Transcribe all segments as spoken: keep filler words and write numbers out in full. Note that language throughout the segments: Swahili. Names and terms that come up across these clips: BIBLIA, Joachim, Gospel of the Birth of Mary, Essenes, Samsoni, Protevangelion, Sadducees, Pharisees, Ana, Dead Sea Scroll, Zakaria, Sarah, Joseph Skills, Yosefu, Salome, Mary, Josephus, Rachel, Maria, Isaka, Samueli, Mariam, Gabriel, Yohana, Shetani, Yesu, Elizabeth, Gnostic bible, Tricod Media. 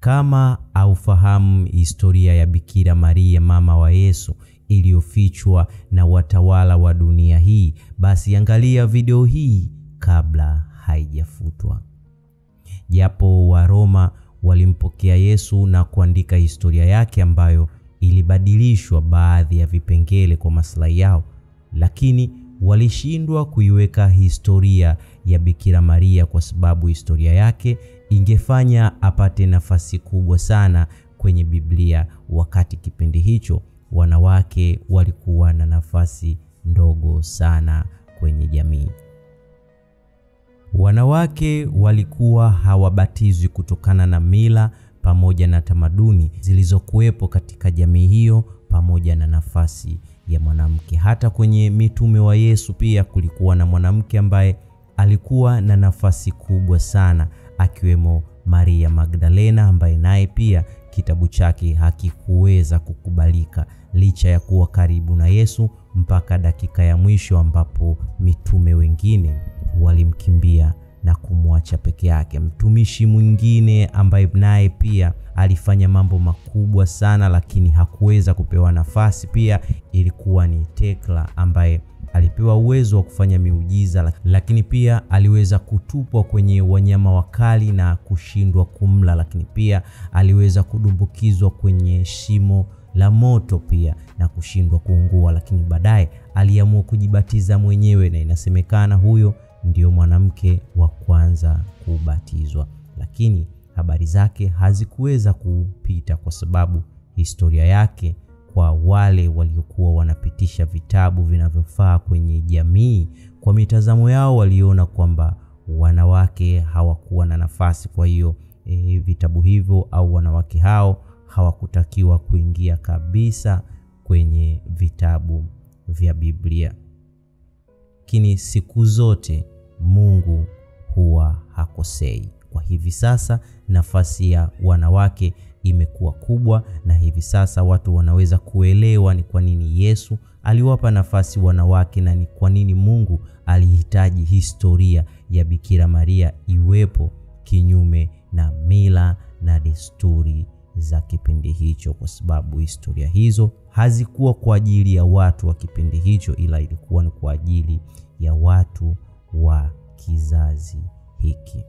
Kama aufahamu historia ya Bikira Maria mama wa Yesu iliyofichwa na watawala wa dunia hii, basi angalia video hii kabla haijafutwa. Japo wa Roma walimpokea Yesu na kuandika historia yake ambayo ilibadilishwa baadhi ya vipengele kwa maslahi yao, lakini walishindwa kuiweka historia ya Bikira Maria kwa sababu historia yake ingefanya apate nafasi kubwa sana kwenye Biblia, wakati kipindi hicho wanawake walikuwa na nafasi ndogo sana kwenye jamii. Wanawake walikuwa hawabatizwi kutokana na mila pamoja na tamaduni zilizokuwepo katika jamii hiyo, pamoja na nafasi ya mwanamke. Hata kwenye mitume wa Yesu pia kulikuwa na mwanamke ambaye alikuwa na nafasi kubwa sana, akiwemo Maria Magdalena, ambaye naye pia kitabu chake hakikuweza kukubalika licha ya kuwa karibu na Yesu mpaka dakika ya mwisho, ambapo mitume wengine walimkimbia na kumwacha peke yake. Mtumishi mwingine ambaye naye pia alifanya mambo makubwa sana lakini hakuweza kupewa nafasi pia ilikuwa ni Tekla, ambaye alipewa uwezo wa kufanya miujiza lakini pia aliweza kutupwa kwenye wanyama wakali na kushindwa kumla, lakini pia aliweza kudumbukizwa kwenye shimo la moto pia na kushindwa kuungua, lakini baadaye aliamua kujibatiza mwenyewe, na inasemekana huyo ndio mwanamke wa kwanza kubatizwa. Lakini habari zake hazikuweza kupita kwa sababu historia yake, kwa wale waliokuwa wanapitisha vitabu vinavyofaa kwenye jamii, kwa mitazamo yao waliona kwamba wanawake hawakuwa na nafasi, kwa hiyo e, vitabu hivyo au wanawake hao hawakutakiwa kuingia kabisa kwenye vitabu vya Biblia. Lakini siku zote Mungu huwa hakosei. Kwa hivi sasa nafasi ya wanawake imekuwa kubwa, na hivi sasa watu wanaweza kuelewa ni kwa nini Yesu aliwapa nafasi wanawake na ni kwa nini Mungu alihitaji historia ya Bikira Maria iwepo, kinyume na mila na desturi za kipindi hicho, kwa sababu historia hizo hazikuwa kwa ajili ya watu wa kipindi hicho, ila ilikuwa ni kwa ajili ya watu wa kizazi hiki.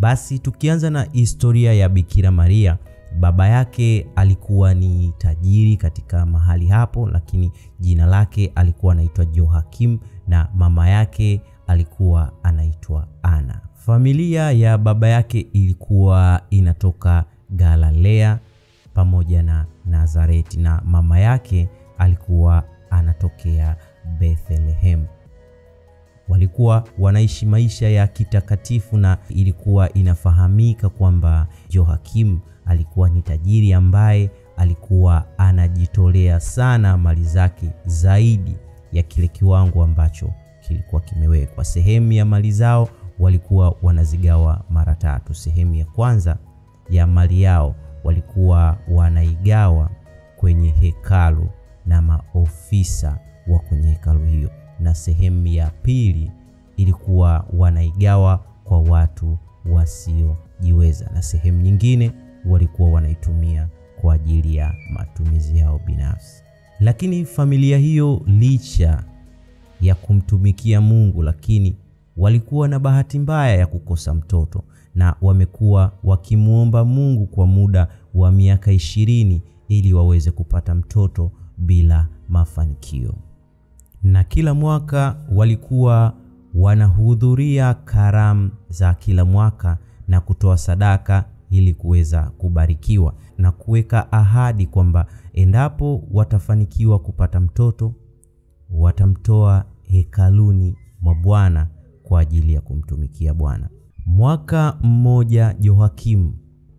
Basi tukianza na historia ya Bikira Maria, baba yake alikuwa ni tajiri katika mahali hapo, lakini jina lake alikuwa anaitwa Joachim na mama yake alikuwa anaitwa Ana. Familia ya baba yake ilikuwa inatoka Galilea pamoja na Nazareti, na mama yake alikuwa anatokea Bethlehem. Walikuwa wanaishi maisha ya kitakatifu, na ilikuwa inafahamika kwamba Joachim alikuwa ni tajiri ambaye alikuwa anajitolea sana mali zake zaidi ya kile kiwango ambacho kilikuwa kimewekwa. Sehemu ya mali zao walikuwa wanazigawa mara tatu. Sehemu ya kwanza ya mali yao walikuwa wanaigawa kwenye hekalu na maofisa wa kwenye hekalu hiyo, na sehemu ya pili ilikuwa wanaigawa kwa watu wasiojiweza, na sehemu nyingine walikuwa wanaitumia kwa ajili ya matumizi yao binafsi. Lakini familia hiyo, licha ya kumtumikia Mungu, lakini walikuwa na bahati mbaya ya kukosa mtoto, na wamekuwa wakimuomba Mungu kwa muda wa miaka ishirini ili waweze kupata mtoto bila mafanikio. Na kila mwaka walikuwa wanahudhuria karamu za kila mwaka na kutoa sadaka ili kuweza kubarikiwa, na kuweka ahadi kwamba endapo watafanikiwa kupata mtoto watamtoa hekaluni mwa Bwana kwa ajili ya kumtumikia Bwana. Mwaka mmoja Joachim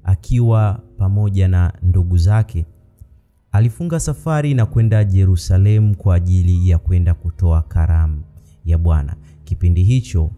akiwa pamoja na ndugu zake alifunga safari na kwenda Yerusalemu kwa ajili ya kwenda kutoa karamu ya Bwana. Kipindi hicho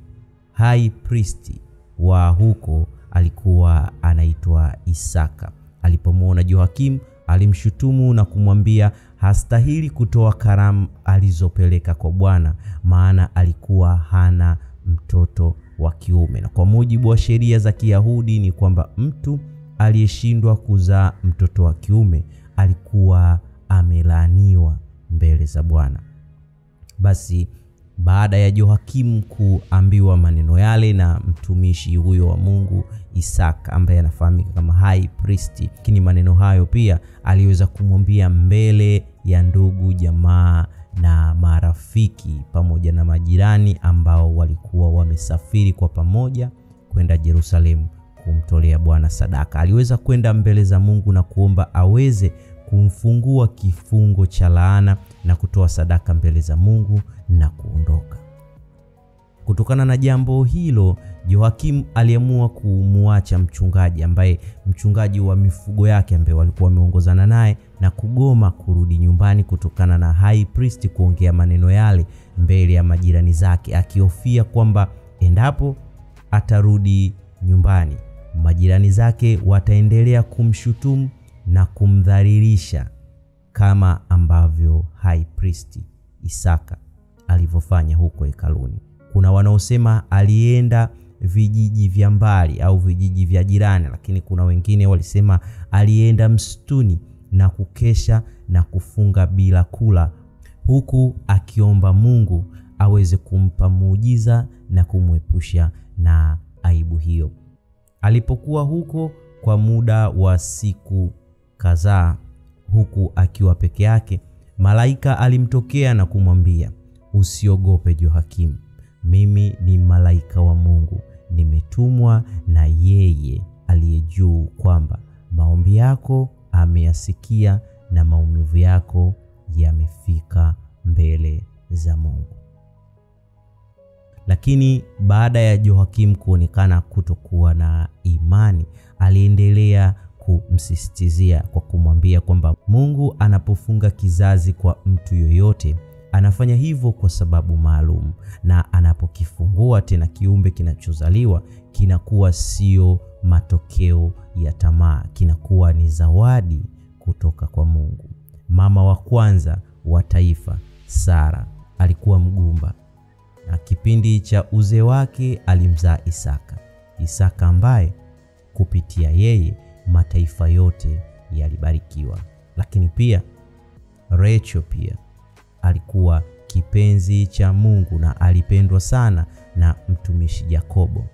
high priest wa huko alikuwa anaitwa Isaka. Alipomwona Joachim alimshutumu na kumwambia hastahili kutoa karamu alizopeleka kwa Bwana, maana alikuwa hana mtoto wa kiume. Na kwa mujibu wa sheria za Kiyahudi ni kwamba mtu aliyeshindwa kuzaa mtoto wa kiume alikuwa amelaaniwa mbele za Bwana. Basi baada ya Joachim kuambiwa maneno yale na mtumishi huyo wa Mungu Isaka, ambaye anafahamika kama high priest, lakini maneno hayo pia aliweza kumwambia mbele ya ndugu, jamaa na marafiki pamoja na majirani ambao walikuwa wamesafiri kwa pamoja kwenda Yerusalemu kumtolea Bwana sadaka. Aliweza kwenda mbele za Mungu na kuomba aweze kumfungua kifungo cha laana na kutoa sadaka mbele za Mungu na kuondoka. Kutokana na jambo hilo, Joachim aliamua kumuacha mchungaji ambaye mchungaji wa mifugo yake ambaye walikuwa wameongozana naye na kugoma kurudi nyumbani kutokana na high priest kuongea maneno yale mbele ya majirani zake, akihofia kwamba endapo atarudi nyumbani majirani zake wataendelea kumshutumu na kumdhalilisha kama ambavyo high priest Isaka alivyofanya huko hekaluni. Kuna wanaosema alienda vijiji vya mbali au vijiji vya jirani, lakini kuna wengine walisema alienda msituni na kukesha na kufunga bila kula, huku akiomba Mungu aweze kumpa muujiza na kumwepusha na aibu hiyo. Alipokuwa huko kwa muda wa siku kadhaa huku akiwa peke yake, malaika alimtokea na kumwambia, "Usiogope Joachim, mimi ni malaika wa Mungu, nimetumwa na yeye aliye juu kwamba maombi yako ameyasikia na maumivu yako yamefika mbele za Mungu." Lakini baada ya Joachim kuonekana kutokuwa na imani, aliendelea kumsisitizia kwa kumwambia kwamba Mungu anapofunga kizazi kwa mtu yoyote anafanya hivyo kwa sababu maalum, na anapokifungua tena kiumbe kinachozaliwa kinakuwa sio matokeo ya tamaa, kinakuwa ni zawadi kutoka kwa Mungu. Mama wa kwanza wa taifa, Sarah, alikuwa mgumba na kipindi cha uzee wake alimzaa Isaka. Isaka ambaye kupitia yeye mataifa yote yalibarikiwa. Lakini pia Rachel pia alikuwa kipenzi cha Mungu na alipendwa sana na mtumishi Yakobo.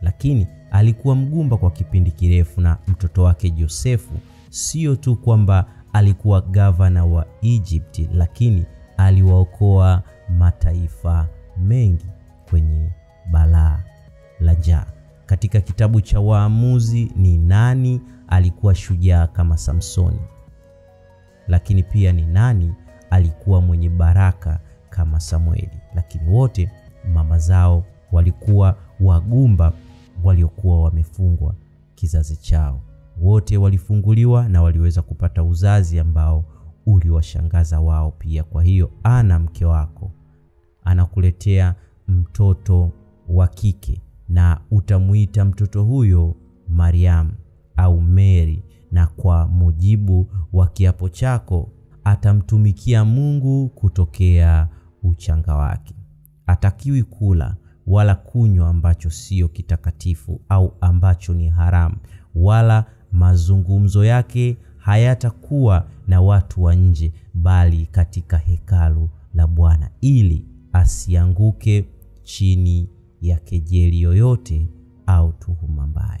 Lakini alikuwa mgumba kwa kipindi kirefu, na mtoto wake Josefu sio tu kwamba alikuwa gavana wa Egypt, lakini aliwaokoa mataifa mengi kwenye balaa la njaa. Katika kitabu cha Waamuzi ni nani alikuwa shujaa kama Samsoni, lakini pia ni nani alikuwa mwenye baraka kama Samueli. Lakini wote mama zao walikuwa wagumba waliokuwa wamefungwa kizazi chao. Wote walifunguliwa na waliweza kupata uzazi ambao uliwashangaza wao pia. Kwa hiyo Ana mke wako anakuletea mtoto wa kike na utamuita mtoto huyo Mariam au Mary, na kwa mujibu wa kiapo chako atamtumikia Mungu kutokea uchanga wake. Hatakiwi kula wala kunywa ambacho sio kitakatifu au ambacho ni haramu, wala mazungumzo yake hayatakuwa na watu wa nje, bali katika hekalu la Bwana, ili asianguke chini ya kejeli yoyote au tuhuma mbaya.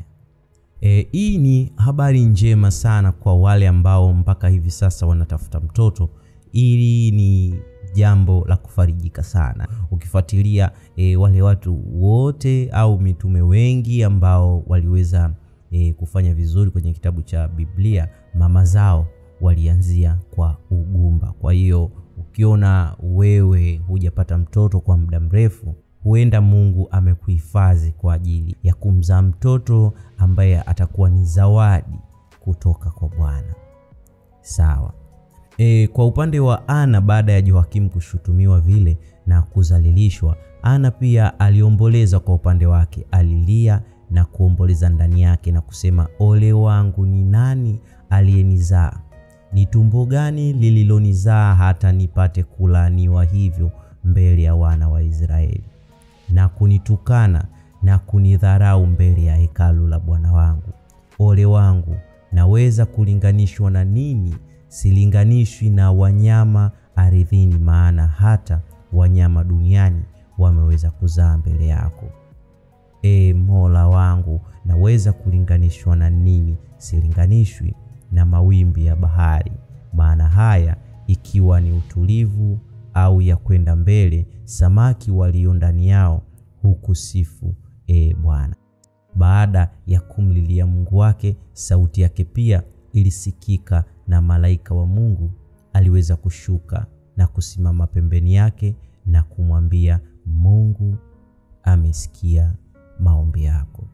E, hii ni habari njema sana kwa wale ambao mpaka hivi sasa wanatafuta mtoto. Hili ni jambo la kufarijika sana. Ukifuatilia e, wale watu wote au mitume wengi ambao waliweza e, kufanya vizuri kwenye kitabu cha Biblia, mama zao walianzia kwa ugumba. Kwa hiyo ukiona wewe hujapata mtoto kwa muda mrefu, huenda Mungu amekuhifadhi kwa ajili ya kumzaa mtoto ambaye atakuwa ni zawadi kutoka kwa Bwana. Sawa. E, kwa upande wa Ana, baada ya Joachim kushutumiwa vile na kudhalilishwa, Ana pia aliomboleza kwa upande wake. Alilia na kuomboleza ndani yake na kusema, "Ole wangu, ni nani aliyenizaa? Ni tumbo gani lililonizaa hata nipate kulaaniwa hivyo mbele ya wana wa Israeli, na kunitukana na kunidharau mbele ya hekalu la Bwana wangu? Ole wangu, naweza kulinganishwa na nini? Silinganishwi na wanyama aridhini, maana hata wanyama duniani wameweza kuzaa mbele yako. E Mola wangu, naweza kulinganishwa na nini? Silinganishwi na mawimbi ya bahari, maana haya ikiwa ni utulivu au ya kwenda mbele, samaki walio ndani yao hukusifu e Bwana. Baada ya kumlilia Mungu wake, sauti yake pia ilisikika na malaika wa Mungu aliweza kushuka na kusimama pembeni yake na kumwambia, Mungu amesikia maombi yako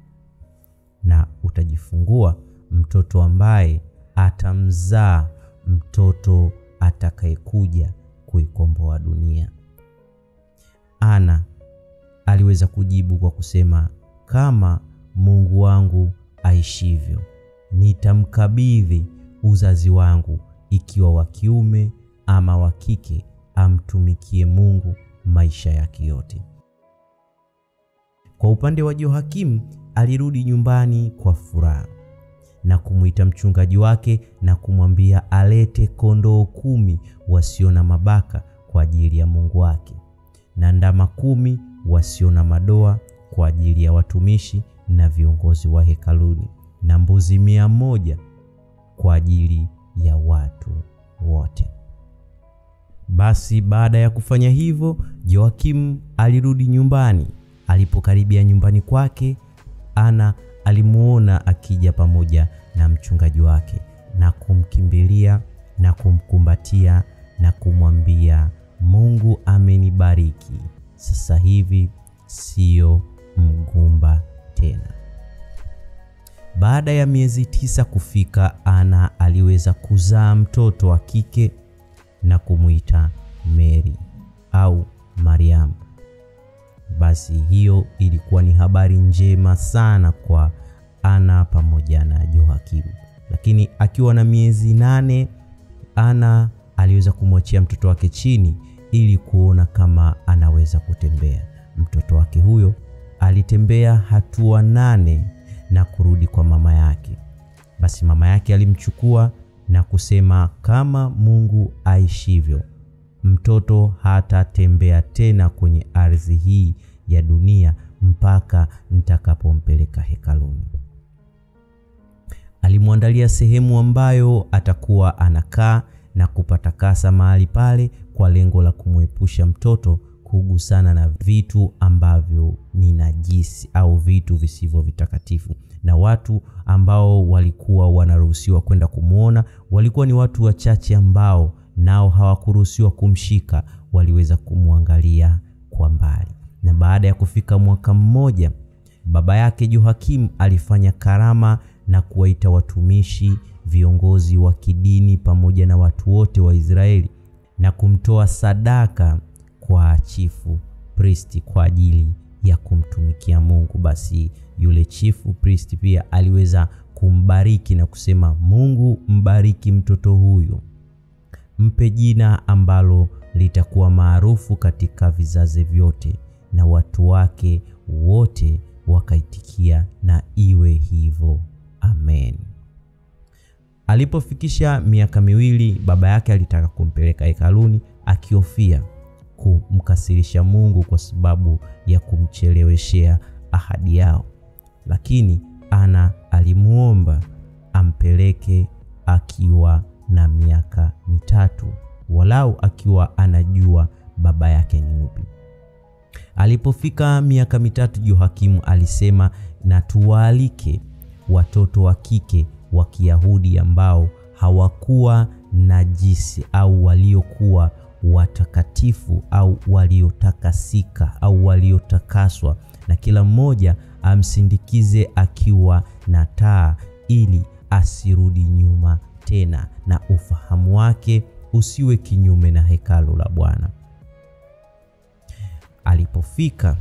na utajifungua mtoto ambaye atamzaa mtoto atakayekuja kuikomboa dunia. Ana aliweza kujibu kwa kusema, kama Mungu wangu aishivyo, nitamkabidhi uzazi wangu, ikiwa wa kiume ama wa kike, amtumikie Mungu maisha yake yote. Kwa upande wa Joachim, alirudi nyumbani kwa furaha na kumuita mchungaji wake na kumwambia alete kondoo kumi wasio na mabaka kwa ajili ya Mungu wake, na ndama kumi wasio na madoa kwa ajili ya watumishi na viongozi wa hekaluni, na mbuzi mia moja kwa ajili ya watu wote. Basi baada ya kufanya hivyo, Joachim alirudi nyumbani. Alipokaribia nyumbani kwake, Ana alimuona akija pamoja na mchungaji wake na kumkimbilia na kumkumbatia na kumwambia, Mungu amenibariki, sasa hivi sio mgumba tena. Baada ya miezi tisa kufika, Ana aliweza kuzaa mtoto wa kike na kumuita Mary au Mariam. Basi hiyo ilikuwa ni habari njema sana kwa Ana pamoja na Joachim. Lakini akiwa na miezi nane, Ana aliweza kumwachia mtoto wake chini ili kuona kama anaweza kutembea. Mtoto wake huyo alitembea hatua nane na kurudi kwa mama yake. Basi mama yake alimchukua na kusema, kama Mungu aishivyo, mtoto hatatembea tena kwenye ardhi hii ya dunia mpaka nitakapompeleka hekaluni. Alimwandalia sehemu ambayo atakuwa anakaa na kupata kasa mahali pale, kwa lengo la kumwepusha mtoto kugusana na vitu ambavyo ni najisi au vitu visivyo vitakatifu. Na watu ambao walikuwa wanaruhusiwa kwenda kumuona walikuwa ni watu wachache ambao nao hawakuruhusiwa kumshika, waliweza kumwangalia kwa mbali. Na baada ya kufika mwaka mmoja, baba yake Joachim alifanya karama na kuwaita watumishi, viongozi wa kidini pamoja na watu wote wa Israeli na kumtoa sadaka kwa chifu priest kwa ajili ya kumtumikia Mungu. Basi yule chifu priest pia aliweza kumbariki na kusema, Mungu mbariki mtoto huyo, mpe jina ambalo litakuwa maarufu katika vizazi vyote. Na watu wake wote wakaitikia, na iwe hivyo, amen. Alipofikisha miaka miwili, baba yake alitaka kumpeleka hekaluni akihofia kumkasirisha Mungu kwa sababu ya kumcheleweshea ahadi yao. Lakini Ana alimuomba ampeleke akiwa na miaka mitatu, walau akiwa anajua baba yake ni yupi. Alipofika miaka mitatu, Joachim alisema, na tuwaalike watoto wa kike wa Kiyahudi ambao hawakuwa najisi au waliokuwa watakatifu au waliotakasika au waliotakaswa, na kila mmoja amsindikize akiwa na taa ili asirudi nyuma tena, na ufahamu wake usiwe kinyume na hekalu la Bwana. Alipofika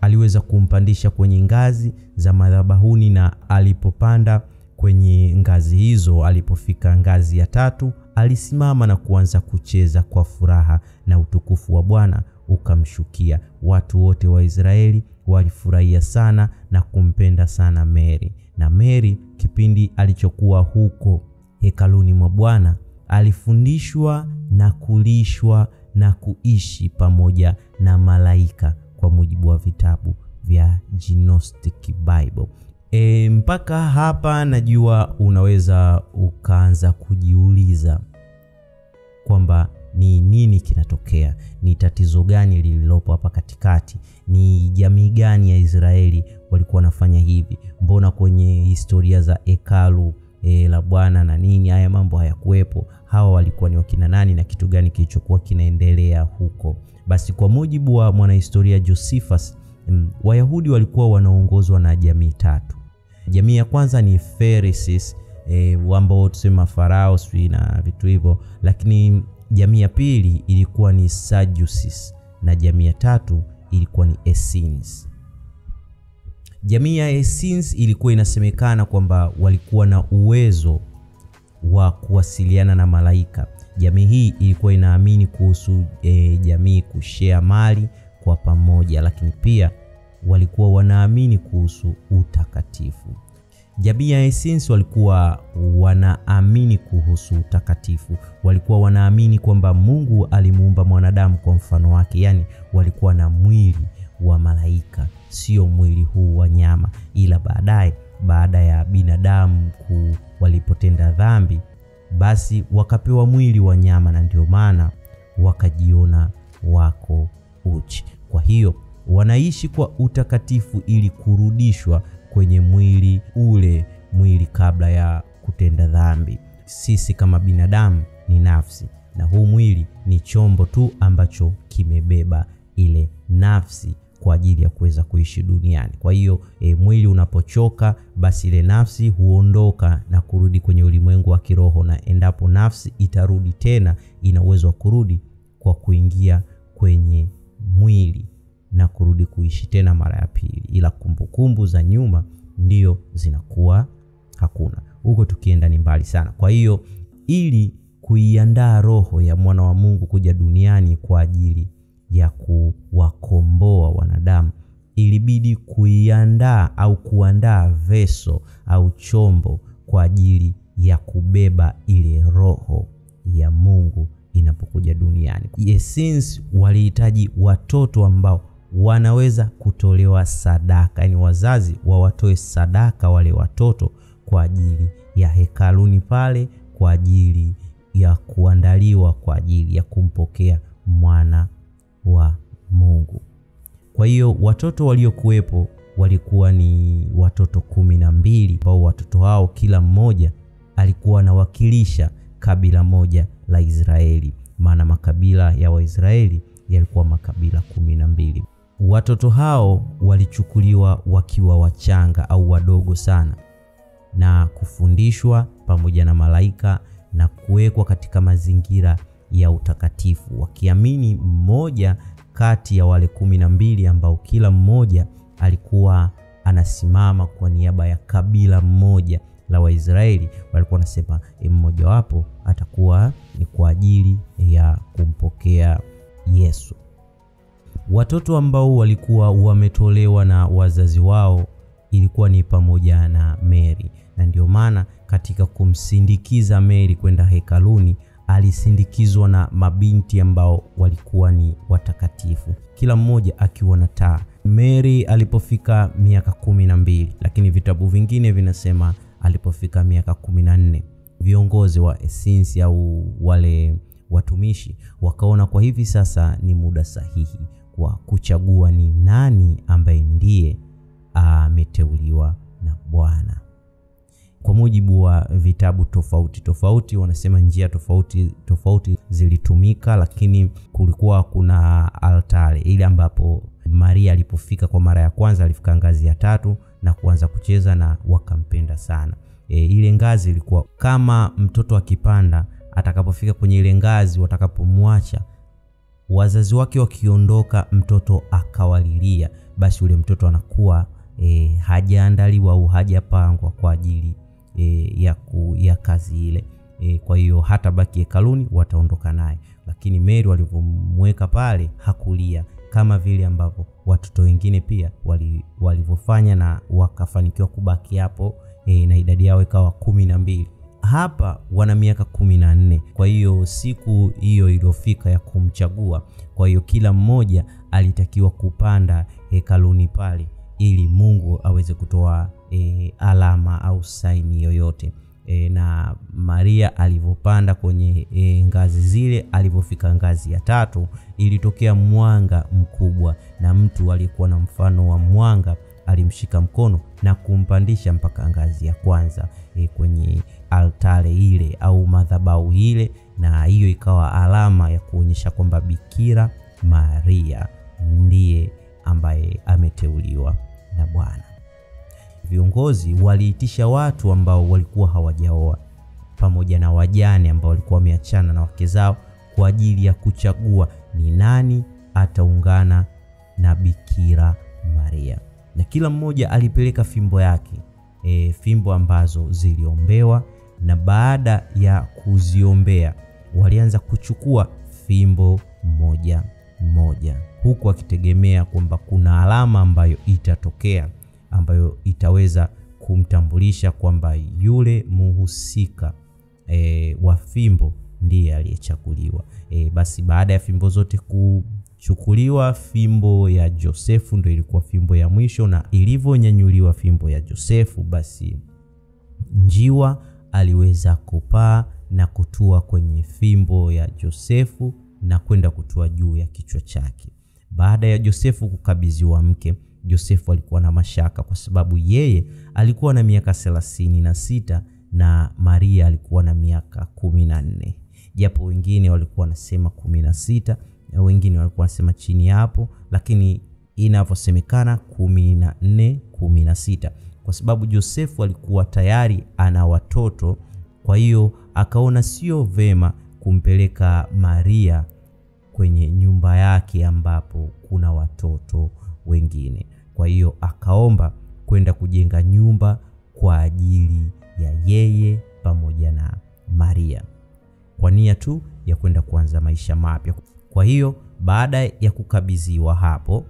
aliweza kumpandisha kwenye ngazi za madhabahuni, na alipopanda kwenye ngazi hizo, alipofika ngazi ya tatu, alisimama na kuanza kucheza kwa furaha, na utukufu wa Bwana ukamshukia. Watu wote wa Israeli walifurahia sana na kumpenda sana Mary. Na Mary kipindi alichokuwa huko hekaluni mwa Bwana alifundishwa na kulishwa na kuishi pamoja na malaika kwa mujibu wa vitabu vya Gnostic Bible. E, mpaka hapa najua unaweza ukaanza kujiuliza kwamba ni nini kinatokea, ni tatizo gani lililopo hapa katikati, ni jamii gani ya Israeli walikuwa wanafanya hivi, mbona kwenye historia za hekalu e, la Bwana na nini haya mambo hayakuwepo, hawa walikuwa ni wakina nani na kitu gani kilichokuwa kinaendelea huko. Basi kwa mujibu wa mwanahistoria Josephus, Wayahudi walikuwa wanaongozwa na jamii tatu. Jamii ya kwanza ni Pharisees, e, ambao tusema farao swi na vitu hivyo, lakini jamii ya pili ilikuwa ni Sadducees na jamii ya tatu ilikuwa ni Essenes. Jamii ya Essenes ilikuwa inasemekana kwamba walikuwa na uwezo wa kuwasiliana na malaika. Jamii hii ilikuwa inaamini kuhusu e, jamii kushare mali kwa pamoja, lakini pia walikuwa wanaamini kuhusu utakatifu. Jamii ya Essenes walikuwa wanaamini kuhusu utakatifu. Walikuwa wanaamini kwamba Mungu alimuumba mwanadamu kwa mfano wake, yani walikuwa na mwili wa malaika, sio mwili huu wa nyama. Ila baadaye baada ya binadamu ku walipotenda dhambi, basi wakapewa mwili wa nyama na ndio maana wakajiona wako uchi. Kwa hiyo wanaishi kwa utakatifu ili kurudishwa kwenye mwili ule mwili kabla ya kutenda dhambi. Sisi kama binadamu ni nafsi, na huu mwili ni chombo tu ambacho kimebeba ile nafsi kwa ajili ya kuweza kuishi duniani. Kwa hiyo e, mwili unapochoka, basi ile nafsi huondoka na kurudi kwenye ulimwengu wa kiroho, na endapo nafsi itarudi tena, ina uwezo wa kurudi kwa kuingia kwenye mwili na kurudi kuishi tena mara ya pili, ila kumbukumbu za nyuma ndio zinakuwa hakuna. Huko tukienda ni mbali sana. Kwa hiyo ili kuiandaa roho ya mwana wa Mungu kuja duniani kwa ajili ya kuwakomboa wanadamu, ilibidi kuiandaa au kuandaa veso au chombo kwa ajili ya kubeba ile roho ya Mungu inapokuja duniani. Essenes walihitaji watoto ambao wanaweza kutolewa sadaka, yani wazazi wa watoe sadaka wale watoto kwa ajili ya hekaluni pale, kwa ajili ya kuandaliwa, kwa ajili ya kumpokea mwana wa Mungu. Kwa hiyo watoto waliokuwepo walikuwa ni watoto kumi na mbili, ambao watoto hao kila mmoja alikuwa anawakilisha kabila moja la Israeli, maana makabila ya Waisraeli yalikuwa makabila kumi na mbili. Watoto hao walichukuliwa wakiwa wachanga au wadogo sana na kufundishwa pamoja na malaika na kuwekwa katika mazingira ya utakatifu, wakiamini mmoja kati ya wale kumi na mbili, ambao kila mmoja alikuwa anasimama kwa niaba ya kabila mmoja la Waisraeli. Walikuwa wanasema e, mmoja wapo atakuwa ni kwa ajili ya kumpokea Yesu. Watoto ambao walikuwa wametolewa na wazazi wao ilikuwa ni pamoja na Mary, na ndio maana katika kumsindikiza Mary kwenda hekaluni alisindikizwa na mabinti ambao walikuwa ni watakatifu, kila mmoja akiwa na taa. Mary alipofika miaka kumi na mbili, lakini vitabu vingine vinasema alipofika miaka kumi na nne, viongozi wa Essenes au wale watumishi wakaona kwa hivi sasa ni muda sahihi wa kuchagua ni nani ambaye ndiye ameteuliwa na Bwana. Kwa mujibu wa vitabu tofauti tofauti, wanasema njia tofauti tofauti zilitumika, lakini kulikuwa kuna altare ile ambapo Maria alipofika kwa mara ya kwanza, alifika ngazi ya tatu na kuanza kucheza na wakampenda sana. E, ile ngazi ilikuwa kama mtoto akipanda, atakapofika kwenye ile ngazi watakapomwacha wazazi wake wakiondoka, mtoto akawalilia, basi ule mtoto anakuwa e, hajaandaliwa au hajapangwa kwa ajili e, ya, ku, ya kazi ile. E, kwa hiyo hata baki hekaluni, wataondoka naye. lakini Mary walivyomweka pale hakulia kama vile ambavyo watoto wengine pia walivyofanya na wakafanikiwa kubaki hapo e, na idadi yao ikawa kumi na mbili. Hapa wana miaka kumi na nne. Kwa hiyo siku hiyo iliyofika ya kumchagua, kwa hiyo kila mmoja alitakiwa kupanda hekaluni pale ili Mungu aweze kutoa e, alama au saini yoyote. E, na Maria alivopanda kwenye e, ngazi zile, alivofika ngazi ya tatu, ilitokea mwanga mkubwa, na mtu alikuwa na mfano wa mwanga alimshika mkono na kumpandisha mpaka ngazi ya kwanza e, kwenye altare ile au madhabahu ile, na hiyo ikawa alama ya kuonyesha kwamba Bikira Maria ndiye ambaye ameteuliwa na Bwana. Viongozi waliitisha watu ambao walikuwa hawajaoa pamoja na wajane ambao walikuwa wameachana na wake zao kwa ajili ya kuchagua ni nani ataungana na Bikira Maria. Na kila mmoja alipeleka fimbo yake, e, fimbo ambazo ziliombewa, na baada ya kuziombea walianza kuchukua fimbo moja moja, huku wakitegemea kwamba kuna alama ambayo itatokea ambayo itaweza kumtambulisha kwamba yule muhusika e, wa fimbo ndiye aliyechaguliwa. E, basi baada ya fimbo zote kuchukuliwa, fimbo ya Josefu ndio ilikuwa fimbo ya mwisho, na ilivyonyanyuliwa fimbo ya Josefu, basi njiwa aliweza kupaa na kutua kwenye fimbo ya Josefu na kwenda kutua juu ya kichwa chake. Baada ya Josefu kukabidhiwa mke, Josefu alikuwa na mashaka kwa sababu yeye alikuwa na miaka thelathini na sita na Maria alikuwa na miaka kumi na nne. Japo wengine walikuwa nasema kumi na sita, wengine walikuwa nasema chini hapo, lakini inavyosemekana kumi na nne, kumi na sita. Kwa sababu Josefu alikuwa tayari ana watoto, kwa hiyo akaona sio vema kumpeleka Maria kwenye nyumba yake ambapo kuna watoto wengine. Kwa hiyo akaomba kwenda kujenga nyumba kwa ajili ya yeye pamoja na Maria, kwa nia tu ya kwenda kuanza maisha mapya. Kwa hiyo baada ya kukabidhiwa hapo,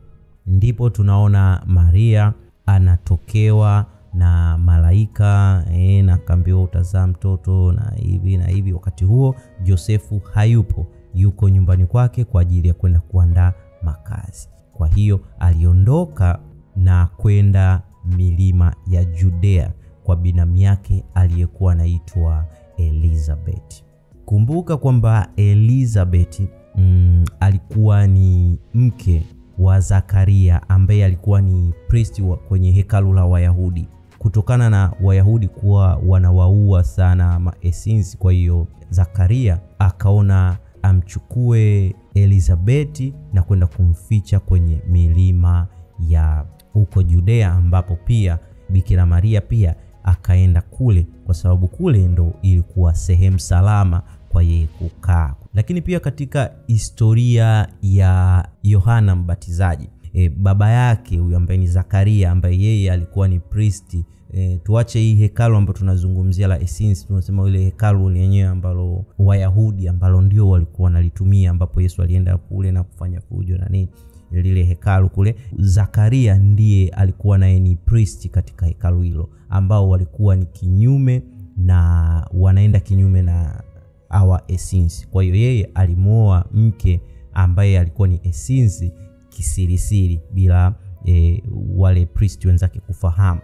ndipo tunaona Maria anatokewa na malaika e, na kaambiwa utazaa mtoto na hivi na hivi. Wakati huo Josefu hayupo, yuko nyumbani kwake kwa ajili ya kwenda kuandaa makazi. Kwa hiyo aliondoka na kwenda milima ya Judea kwa binamu yake aliyekuwa anaitwa Elizabeth. Kumbuka kwamba Elizabeth mm, alikuwa ni mke wa Zakaria ambaye alikuwa ni priest wa kwenye hekalu la Wayahudi. Kutokana na Wayahudi kuwa wanawaua sana ma-Essenes, kwa hiyo Zakaria akaona amchukue Elizabeth na kwenda kumficha kwenye milima ya huko Judea, ambapo pia Bikira Maria pia akaenda kule kwa sababu kule ndo ilikuwa sehemu salama kwa yeye kukaa. Lakini pia katika historia ya Yohana Mbatizaji, e, baba yake huyu ambaye ni Zakaria, ambaye yeye alikuwa ni priest, e, tuache hii hekalu ambayo tunazungumzia la Essenes, tunasema ile hekalu ni yenyewe ambalo Wayahudi ambalo ndio walikuwa wanalitumia, ambapo Yesu alienda kule na kufanya fujo na nini lile hekalu kule. Zakaria ndiye alikuwa naye ni priest katika hekalu hilo, ambao walikuwa ni kinyume na wanaenda kinyume na awa Essenes. Kwa hiyo yeye alimuoa mke ambaye alikuwa ni Essenes kisirisiri bila e, wale priest wenzake kufahamu.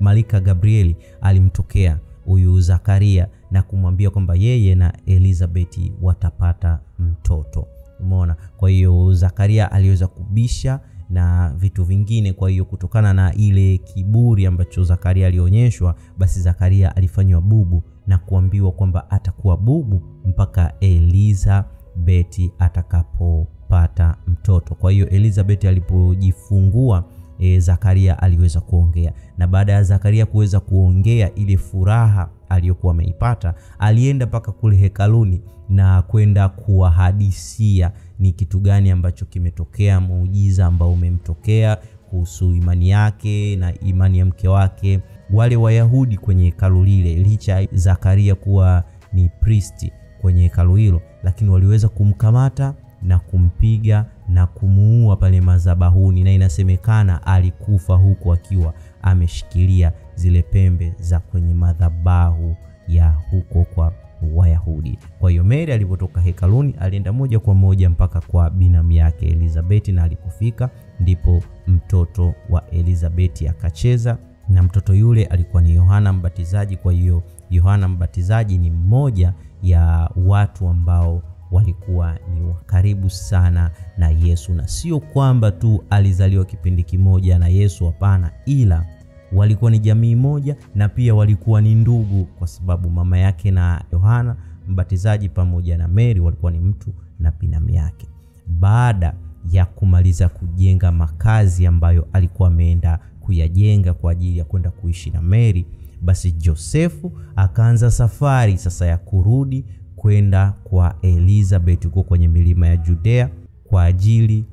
Malika Gabriel alimtokea huyu Zakaria na kumwambia kwamba yeye na Elizabeth watapata mtoto. Umeona? Kwa hiyo Zakaria aliweza kubisha na vitu vingine. Kwa hiyo kutokana na ile kiburi ambacho Zakaria alionyeshwa, basi Zakaria alifanywa bubu na kuambiwa kwamba atakuwa bubu mpaka Elizabeth atakapopata mtoto. Kwa hiyo Elizabeth alipojifungua, e, Zakaria aliweza kuongea, na baada ya Zakaria kuweza kuongea ile furaha aliyokuwa ameipata, alienda paka kule hekaluni na kwenda kuwahadisia ni kitu gani ambacho kimetokea, muujiza ambao umemtokea kuhusu imani yake na imani ya mke wake. Wale Wayahudi kwenye hekalu lile, licha Zakaria kuwa ni priest, kwenye hekalu hilo, lakini waliweza kumkamata na kumpiga na kumuua pale madhabahuni, na inasemekana alikufa huku akiwa ameshikilia zile pembe za kwenye madhabahu ya huko kwa Wayahudi. Kwa hiyo Mary alipotoka hekaluni alienda moja kwa moja mpaka kwa binamu yake Elizabeth, na alipofika ndipo mtoto wa Elizabeth akacheza, na mtoto yule alikuwa ni Yohana Mbatizaji. Kwa hiyo Yohana Mbatizaji ni mmoja ya watu ambao walikuwa ni wakaribu sana na Yesu, na sio kwamba tu alizaliwa kipindi kimoja na Yesu, hapana, ila walikuwa ni jamii moja na pia walikuwa ni ndugu, kwa sababu mama yake na Yohana Mbatizaji pamoja na Mary walikuwa ni mtu na binamu yake. Baada ya kumaliza kujenga makazi ambayo alikuwa ameenda kuyajenga kwa ajili ya kwenda kuishi na Mary, basi Josefu akaanza safari sasa ya kurudi kwenda kwa Elizabeth huko kwenye milima ya Judea kwa ajili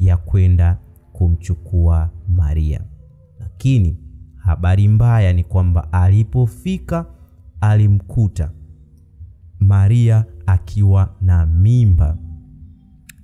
ya kwenda kumchukua Maria. Lakini habari mbaya ni kwamba alipofika alimkuta Maria akiwa na mimba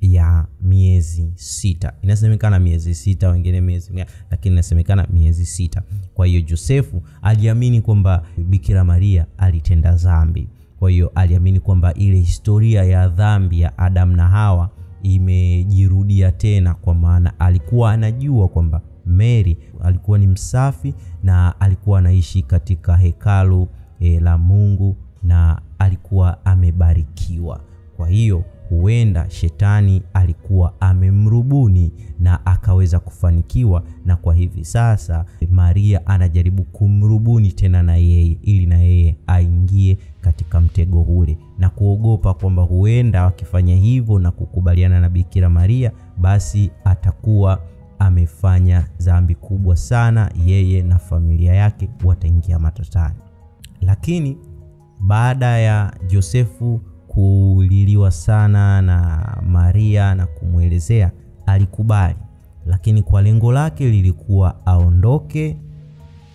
ya miezi sita. Inasemekana miezi sita, wengine miezi mia, lakini inasemekana miezi sita. Kwa hiyo Josefu aliamini kwamba Bikira Maria alitenda dhambi. Kwa hiyo aliamini kwamba ile historia ya dhambi ya Adam na Hawa imejirudia tena, kwa maana alikuwa anajua kwamba Mary alikuwa ni msafi na alikuwa anaishi katika hekalu e, la Mungu, na alikuwa amebarikiwa. Kwa hiyo huenda Shetani alikuwa amemrubuni na akaweza kufanikiwa, na kwa hivi sasa Maria anajaribu kumrubuni tena na yeye ili na yeye aingie katika mtego ule, na kuogopa kwamba huenda akifanya hivyo na kukubaliana na Bikira Maria, basi atakuwa amefanya dhambi kubwa sana, yeye na familia yake wataingia matatani. Lakini baada ya Josefu kuliliwa sana na Maria na kumwelezea, alikubali, lakini kwa lengo lake lilikuwa aondoke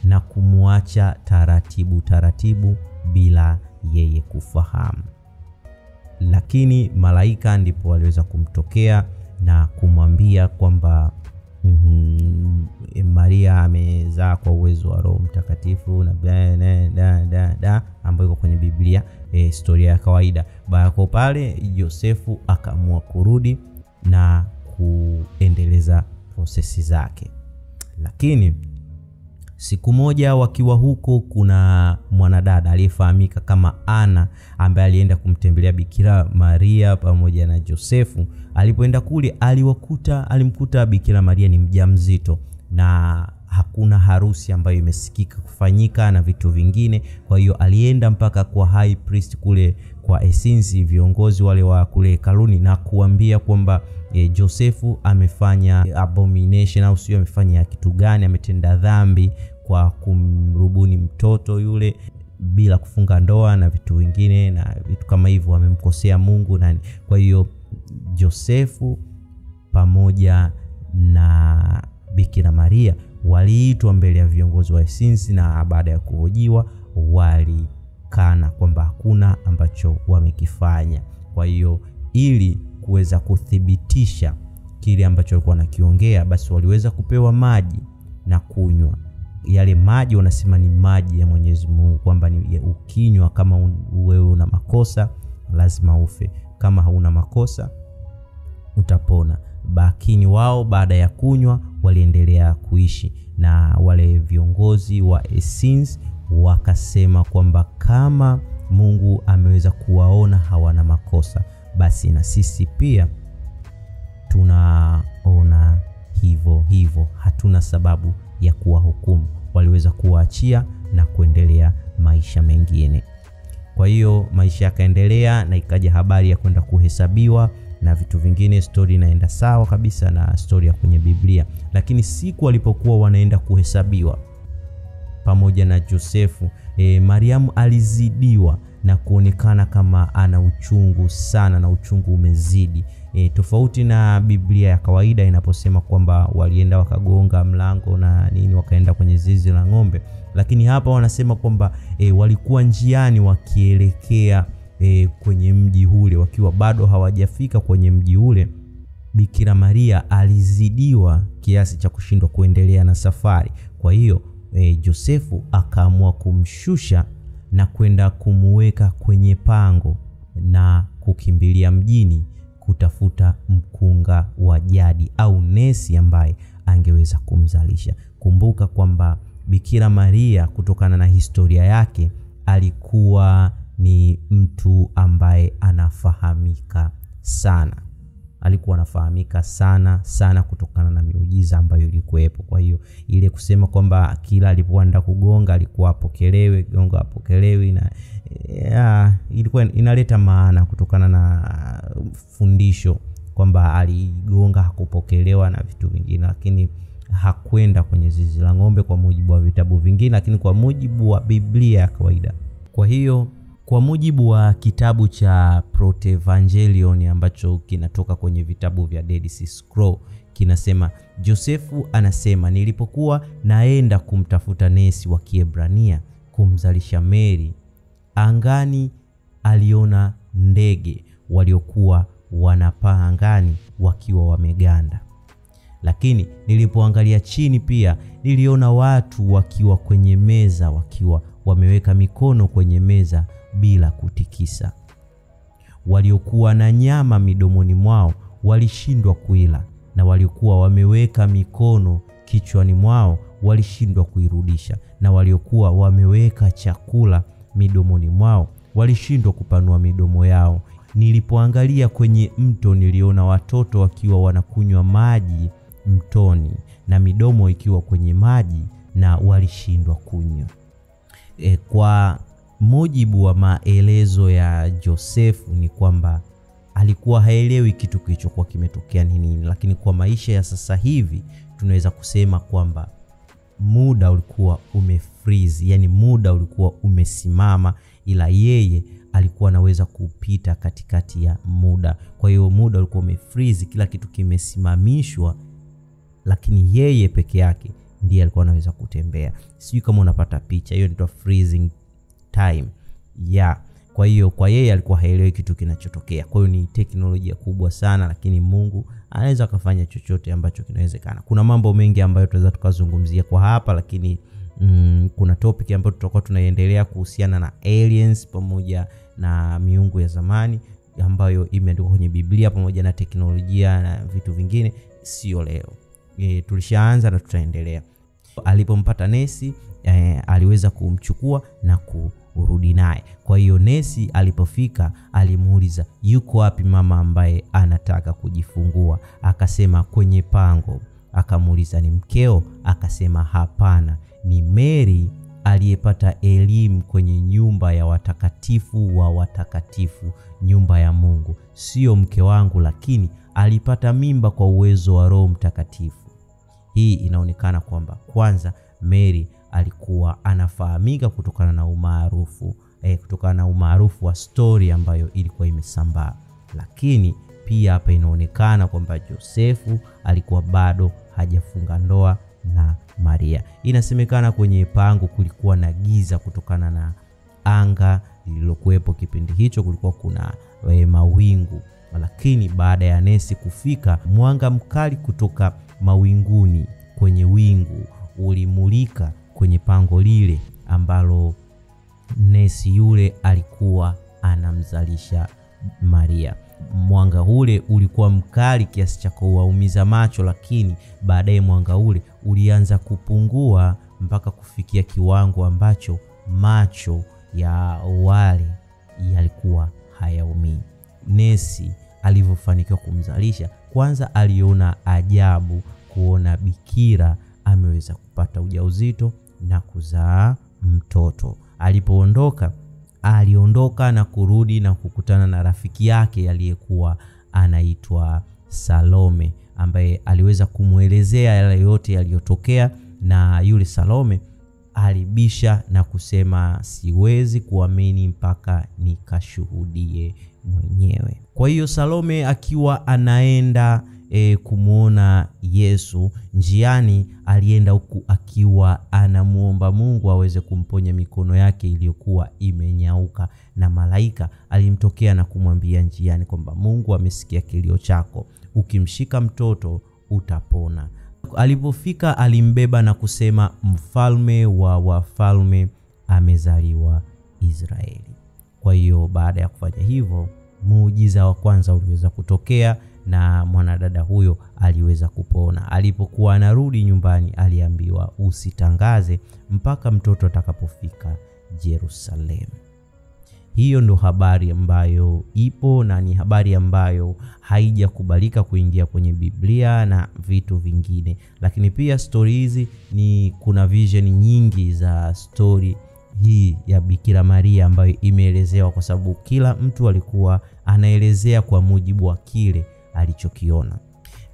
na kumuacha taratibu taratibu bila yeye kufahamu. Lakini malaika ndipo aliweza kumtokea na kumwambia kwamba Mm-hmm. Maria amezaa kwa uwezo wa Roho Mtakatifu na bla na da da da ambayo kwenye Biblia e, historia ya kawaida. Baada kwa pale Yosefu akaamua kurudi na kuendeleza prosesi zake. Lakini siku moja wakiwa huko, kuna mwanadada aliyefahamika kama Ana ambaye alienda kumtembelea Bikira Maria pamoja na Josefu. Alipoenda kule aliwakuta alimkuta Bikira Maria ni mjamzito na hakuna harusi ambayo imesikika kufanyika na vitu vingine. Kwa hiyo alienda mpaka kwa high priest kule kwa Essenes, viongozi wale wa kule kaluni, na kuambia kwamba e, Josefu amefanya abomination au sio, amefanya kitu gani, ametenda dhambi kwa kumrubuni mtoto yule bila kufunga ndoa na vitu vingine na vitu kama hivyo, amemkosea Mungu nani. Kwa hiyo Josefu pamoja na Bikira Maria waliitwa mbele ya viongozi wa Essenes, na baada ya kuhojiwa walikana kwamba hakuna ambacho wamekifanya. Kwa hiyo ili kuweza kuthibitisha kile ambacho walikuwa nakiongea, basi waliweza kupewa maji na kunywa. Yale maji wanasema ni maji ya Mwenyezi Mungu, kwamba ni ukinywa kama wewe una makosa lazima ufe, kama hauna makosa utapona. Lakini wao baada ya kunywa waliendelea kuishi, na wale viongozi wa Essenes wakasema kwamba kama Mungu ameweza kuwaona hawana makosa, basi na sisi pia tunaona hivyo hivyo, hatuna sababu ya kuwahukumu. Waliweza kuwaachia na kuendelea maisha mengine. Kwa hiyo maisha yakaendelea, na ikaja habari ya kwenda kuhesabiwa na vitu vingine. Story inaenda sawa kabisa na story ya kwenye Biblia. Lakini siku walipokuwa wanaenda kuhesabiwa pamoja na Josefu, e, Mariam alizidiwa na kuonekana kama ana uchungu sana, na uchungu umezidi. E, tofauti na Biblia ya kawaida inaposema kwamba walienda wakagonga mlango na nini, wakaenda kwenye zizi la ng'ombe, lakini hapa wanasema kwamba e, walikuwa njiani wakielekea e, kwenye mji ule, wakiwa bado hawajafika kwenye mji ule, Bikira Maria alizidiwa kiasi cha kushindwa kuendelea na safari. Kwa hiyo e, Josefu akaamua kumshusha na kwenda kumuweka kwenye pango na kukimbilia mjini kutafuta mkunga wa jadi au nesi ambaye angeweza kumzalisha. Kumbuka kwamba Bikira Maria, kutokana na historia yake, alikuwa ni mtu ambaye anafahamika sana. Alikuwa anafahamika sana sana kutokana na miujiza ambayo ilikuwepo. Kwa hiyo ile kusema kwamba kila alipoenda kugonga alikuwa apokelewe, gonga apokelewe, na ya, ilikuwa inaleta maana kutokana na fundisho kwamba aligonga hakupokelewa na vitu vingine, lakini hakwenda kwenye zizi la ng'ombe kwa mujibu wa vitabu vingine, lakini kwa mujibu wa Biblia ya kawaida. Kwa hiyo kwa mujibu wa kitabu cha Protevangelion ambacho kinatoka kwenye vitabu vya Dead Sea Scroll, kinasema Josefu anasema, nilipokuwa naenda kumtafuta nesi wa Kiebrania kumzalisha Mary, angani aliona ndege waliokuwa wanapaa angani wakiwa wameganda. Lakini nilipoangalia chini pia niliona watu wakiwa kwenye meza wakiwa wameweka mikono kwenye meza bila kutikisa. Waliokuwa na nyama midomoni mwao walishindwa kuila, na waliokuwa wameweka mikono kichwani mwao walishindwa kuirudisha, na waliokuwa wameweka chakula midomoni mwao walishindwa kupanua midomo yao. Nilipoangalia kwenye mto niliona watoto wakiwa wanakunywa maji mtoni na midomo ikiwa kwenye maji, na walishindwa kunywa. E, kwa mujibu wa maelezo ya Josefu ni kwamba alikuwa haelewi kitu kilichokuwa kimetokea ni nini, lakini kwa maisha ya sasa hivi tunaweza kusema kwamba muda ulikuwa umefreeze, yani muda ulikuwa umesimama, ila yeye alikuwa anaweza kupita katikati ya muda. Kwa hiyo muda ulikuwa umefreeze, kila kitu kimesimamishwa, lakini yeye peke yake ndiye alikuwa anaweza kutembea. Sijui kama unapata picha, hiyo ndio freezing time. Yeah. Kwa hiyo kwa yeye alikuwa haelewi kitu kinachotokea. Kwa hiyo ni teknolojia kubwa sana, lakini Mungu anaweza kufanya chochote ambacho kinawezekana. Kuna mambo mengi ambayo tunaweza tukazungumzia kwa hapa, lakini mm, kuna topic ambayo tutakuwa tunaendelea kuhusiana na aliens pamoja na miungu ya zamani ambayo imeandikwa kwenye Biblia pamoja na teknolojia na vitu vingine, sio leo. E, tulishaanza na tutaendelea. Alipompata nesi, e, aliweza kumchukua na kurudi naye. Kwa hiyo nesi alipofika alimuuliza, yuko wapi mama ambaye anataka kujifungua? Akasema kwenye pango. Akamuuliza, ni mkeo? Akasema hapana, ni Mary aliyepata elimu kwenye nyumba ya watakatifu wa watakatifu, nyumba ya Mungu. Sio mke wangu, lakini alipata mimba kwa uwezo wa Roho Mtakatifu. Hii inaonekana kwamba kwanza Mary alikuwa anafahamika kutokana na umaarufu, eh, kutokana na umaarufu wa story ambayo ilikuwa imesambaa. Lakini pia hapa inaonekana kwamba Josefu alikuwa bado hajafunga ndoa na Maria. Inasemekana kwenye pango kulikuwa na giza kutokana na anga lililokuwepo kipindi hicho, kulikuwa kuna eh, mawingu. Lakini baada ya nesi kufika, mwanga mkali kutoka mawinguni kwenye wingu ulimulika kwenye pango lile ambalo nesi yule alikuwa anamzalisha Maria. Mwanga ule ulikuwa mkali kiasi cha kuwaumiza macho, lakini baadaye mwanga ule ulianza kupungua mpaka kufikia kiwango ambacho macho ya wale yalikuwa hayaumii. Nesi alivyofanikiwa kumzalisha, kwanza aliona ajabu kuona bikira ameweza kupata ujauzito na kuzaa mtoto. Alipoondoka, aliondoka na kurudi na kukutana na rafiki yake aliyekuwa anaitwa Salome, ambaye aliweza kumuelezea yale yote yaliyotokea, na yule Salome alibisha na kusema, siwezi kuamini mpaka nikashuhudie mwenyewe. Kwa hiyo Salome akiwa anaenda e, kumuona Yesu, Yesu njiani alienda huku akiwa anamuomba Mungu aweze kumponya mikono yake iliyokuwa imenyauka, na malaika alimtokea na kumwambia njiani kwamba Mungu amesikia kilio chako, ukimshika mtoto utapona. Alipofika alimbeba na kusema, mfalme wa wafalme amezaliwa Israeli. Kwa hiyo baada ya kufanya hivyo, muujiza wa kwanza uliweza kutokea na mwanadada huyo aliweza kupona. Alipokuwa anarudi nyumbani aliambiwa, usitangaze mpaka mtoto atakapofika Jerusalem. Hiyo ndo habari ambayo ipo na ni habari ambayo haijakubalika kuingia kwenye Biblia na vitu vingine. Lakini pia story hizi ni kuna vision nyingi za story hii ya Bikira Maria ambayo imeelezewa, kwa sababu kila mtu alikuwa anaelezea kwa mujibu wa kile alichokiona.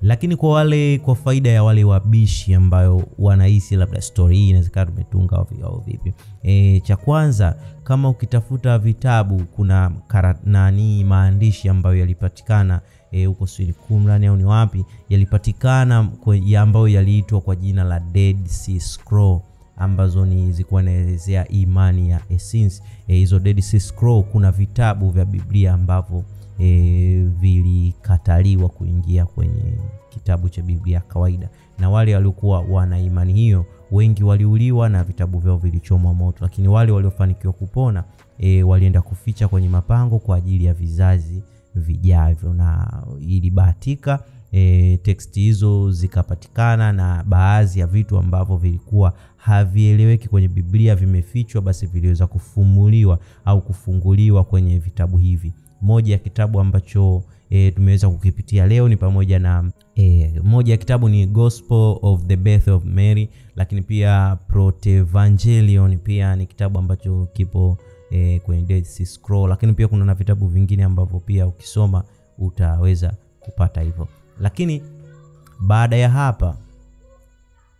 Lakini kwa wale kwa faida ya wale wabishi ambayo wanahisi labda story hii inawezekana tumetunga au vipi, e, cha kwanza, kama ukitafuta vitabu kuna karatani maandishi ambayo yalipatikana huko e, Swahili Kumrani au ni wapi yalipatikana ya ambayo yaliitwa kwa jina la Dead Sea Scroll, ambazo ni zilikuwa naelezea imani ya Essenes. Hizo e, Dead Sea Scroll kuna vitabu vya Biblia ambavyo E, vilikataliwa kuingia kwenye kitabu cha Biblia kawaida, na wale waliokuwa wana imani hiyo wengi waliuliwa na vitabu vyao vilichomwa moto. Lakini wale waliofanikiwa kupona e, walienda kuficha kwenye mapango kwa ajili ya vizazi vijavyo, na ilibahatika e, teksti hizo zikapatikana, na baadhi ya vitu ambavyo vilikuwa havieleweki kwenye Biblia vimefichwa basi viliweza kufumuliwa au kufunguliwa kwenye vitabu hivi. Moja ya kitabu ambacho e, tumeweza kukipitia leo ni pamoja na e, moja ya kitabu ni Gospel of the Birth of Mary, lakini pia Protevangelion pia ni kitabu ambacho kipo e, kwenye Dead Sea Scroll. Lakini pia kuna na vitabu vingine ambavyo pia ukisoma utaweza kupata hivyo. Lakini baada ya hapa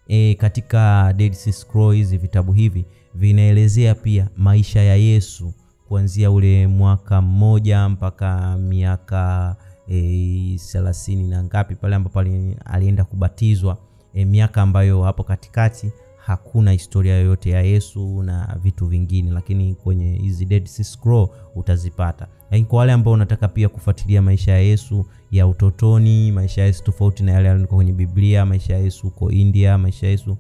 e, katika Dead Sea Scroll hizi vitabu hivi vinaelezea pia maisha ya Yesu kuanzia ule mwaka mmoja mpaka miaka e, thelathini na ngapi pale ambapo alienda kubatizwa, e, miaka ambayo hapo katikati hakuna historia yoyote ya Yesu na vitu vingine, lakini kwenye hizi Dead Sea Scroll utazipata. Lakini kwa wale ambao unataka pia kufuatilia maisha ya Yesu ya utotoni, maisha ya Yesu tofauti na yale yaliyoko kwenye Biblia, maisha ya Yesu huko India, maisha ya Yesu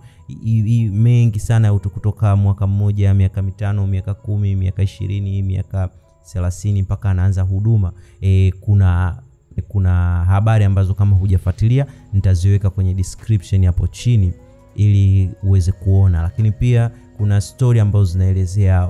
mengi sana kutoka mwaka mmoja, miaka mitano, miaka kumi, miaka ishirini, miaka thelathini mpaka anaanza huduma, e, kuna kuna habari ambazo kama hujafuatilia nitaziweka kwenye description hapo chini ili uweze kuona. Lakini pia kuna story ambazo zinaelezea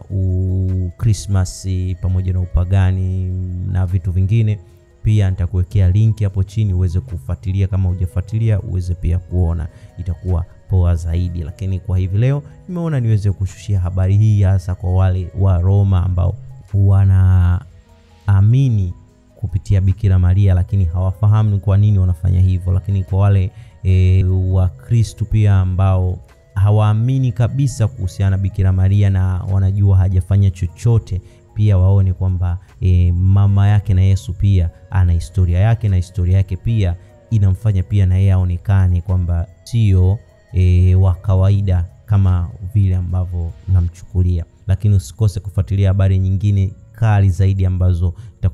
Christmas pamoja na upagani na vitu vingine, pia nitakuwekea link hapo chini uweze kufuatilia. Kama hujafuatilia uweze pia kuona, itakuwa poa zaidi. Lakini kwa hivi leo nimeona niweze kushushia habari hii, hasa kwa wale wa Roma ambao wanaamini kupitia Bikira Maria lakini hawafahamu kwa nini wanafanya hivyo. Lakini kwa wale e, wa Kristo pia ambao hawaamini kabisa kuhusiana na Bikira Maria na wanajua hajafanya chochote, pia waone kwamba e, mama yake na Yesu pia ana historia yake, na historia yake pia inamfanya pia na yeye aonekane kwamba sio e, wa kawaida kama vile ambavyo namchukulia. Lakini usikose kufuatilia habari nyingine kali zaidi ambazo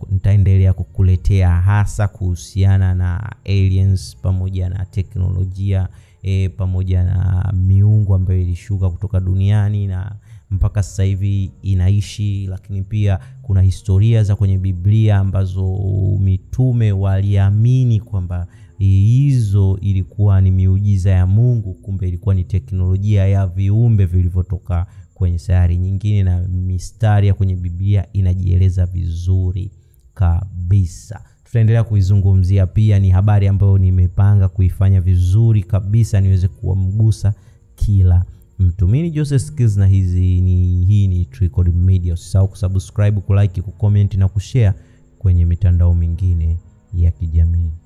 nitaendelea kukuletea, hasa kuhusiana na aliens pamoja na teknolojia e, pamoja na miungu ambayo ilishuka kutoka duniani na mpaka sasa hivi inaishi. Lakini pia kuna historia za kwenye Biblia ambazo mitume waliamini kwamba hizo ilikuwa ni miujiza ya Mungu, kumbe ilikuwa ni teknolojia ya viumbe vilivyotoka kwenye sayari nyingine, na mistari ya kwenye Biblia inajieleza vizuri kabisa. Tutaendelea kuizungumzia pia, ni habari ambayo nimepanga kuifanya vizuri kabisa niweze kuwamgusa kila mtu. Mimi ni Joseph Skills na hizi ni hii ni Tricod Media. Usisahau kusubscribe, kulike, kucomment na kushare kwenye mitandao mingine ya kijamii.